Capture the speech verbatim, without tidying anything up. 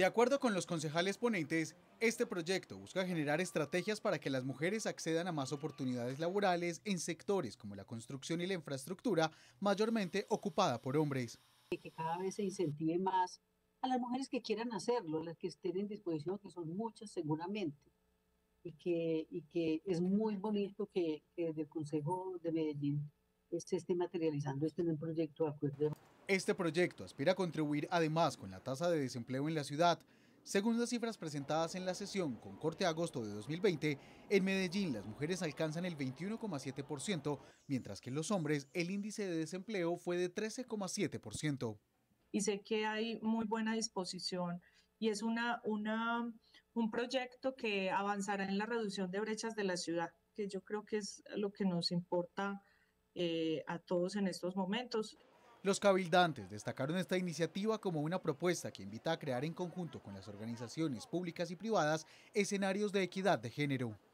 De acuerdo con los concejales ponentes, este proyecto busca generar estrategias para que las mujeres accedan a más oportunidades laborales en sectores como la construcción y la infraestructura, mayormente ocupada por hombres. Y que cada vez se incentive más a las mujeres que quieran hacerlo, las que estén en disposición, que son muchas seguramente, y que, y que es muy bonito que, que desde el Consejo de Medellín se esté materializando este en un proyecto de acuerdo. Este proyecto aspira a contribuir además con la tasa de desempleo en la ciudad. Según las cifras presentadas en la sesión con corte a agosto de dos mil veinte, en Medellín las mujeres alcanzan el veintiuno coma siete por ciento, mientras que en los hombres el índice de desempleo fue de trece coma siete por ciento. Y sé que hay muy buena disposición y es una, una, un proyecto que avanzará en la reducción de brechas de la ciudad, que yo creo que es lo que nos importa eh, a todos en estos momentos. Los cabildantes destacaron esta iniciativa como una propuesta que invita a crear en conjunto con las organizaciones públicas y privadas escenarios de equidad de género.